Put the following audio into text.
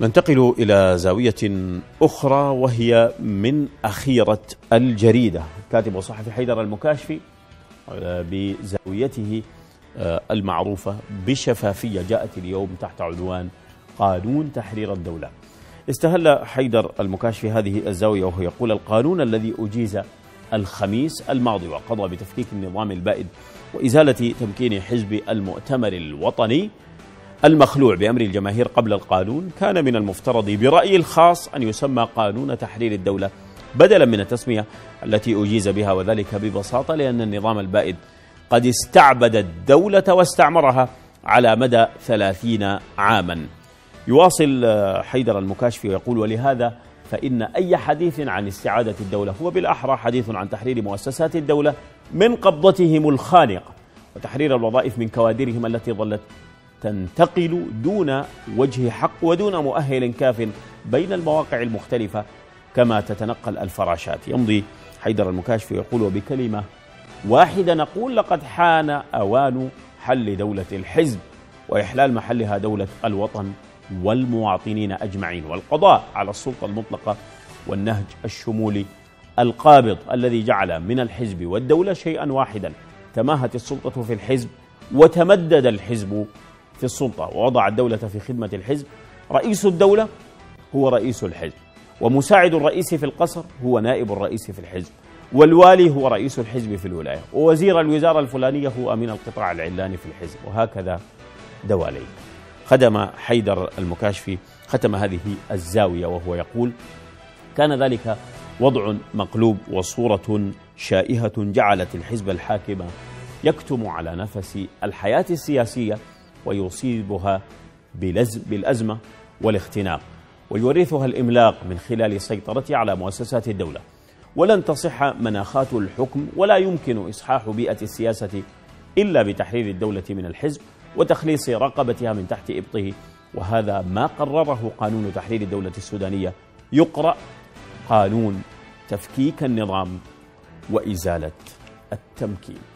ننتقل إلى زاوية أخرى وهي من أخيرة الجريدة. كاتب وصحفي حيدر المكاشفي بزاويته المعروفة بشفافية جاءت اليوم تحت عنوان قانون تحرير الدولة. استهل حيدر المكاشفي هذه الزاوية وهو يقول: القانون الذي أجيز الخميس الماضي وقضى بتفكيك النظام البائد وإزالة تمكين حزب المؤتمر الوطني المخلوع بأمر الجماهير قبل القانون كان من المفترض برأيي الخاص أن يسمى قانون تحرير الدولة بدلا من التسمية التي أجيز بها، وذلك ببساطة لأن النظام البائد قد استعبد الدولة واستعمرها على مدى 30 عاما. يواصل حيدر المكاشفي ويقول: ولهذا فإن أي حديث عن استعادة الدولة هو بالأحرى حديث عن تحرير مؤسسات الدولة من قبضتهم الخانقة وتحرير الوظائف من كوادرهم التي ظلت تنتقل دون وجه حق ودون مؤهل كاف بين المواقع المختلفة كما تتنقل الفراشات. يمضي حيدر المكاشفي يقول: وبكلمة واحدة نقول لقد حان أوان حل دولة الحزب وإحلال محلها دولة الوطن والمواطنين أجمعين، والقضاء على السلطة المطلقة والنهج الشمولي القابض الذي جعل من الحزب والدولة شيئا واحدا. تماهت السلطة في الحزب وتمدد الحزب في السلطة ووضع الدولة في خدمة الحزب. رئيس الدولة هو رئيس الحزب، ومساعد الرئيس في القصر هو نائب الرئيس في الحزب، والوالي هو رئيس الحزب في الولاية، ووزير الوزارة الفلانية هو أمين القطاع العلاني في الحزب، وهكذا دوالي. خدم حيدر المكاشفي ختم هذه الزاوية وهو يقول: كان ذلك وضع مقلوب وصورة شائهة جعلت الحزب الحاكم يكتم على نفس الحياة السياسية ويصيبها بالأزمة والاختناق ويورثها الإملاق من خلال سيطرته على مؤسسات الدولة. ولن تصح مناخات الحكم ولا يمكن إصحاح بيئة السياسة إلا بتحرير الدولة من الحزب وتخليص رقبتها من تحت إبطه، وهذا ما قرره قانون تحرير الدولة السودانية، يقرأ قانون تفكيك النظام وإزالة التمكين.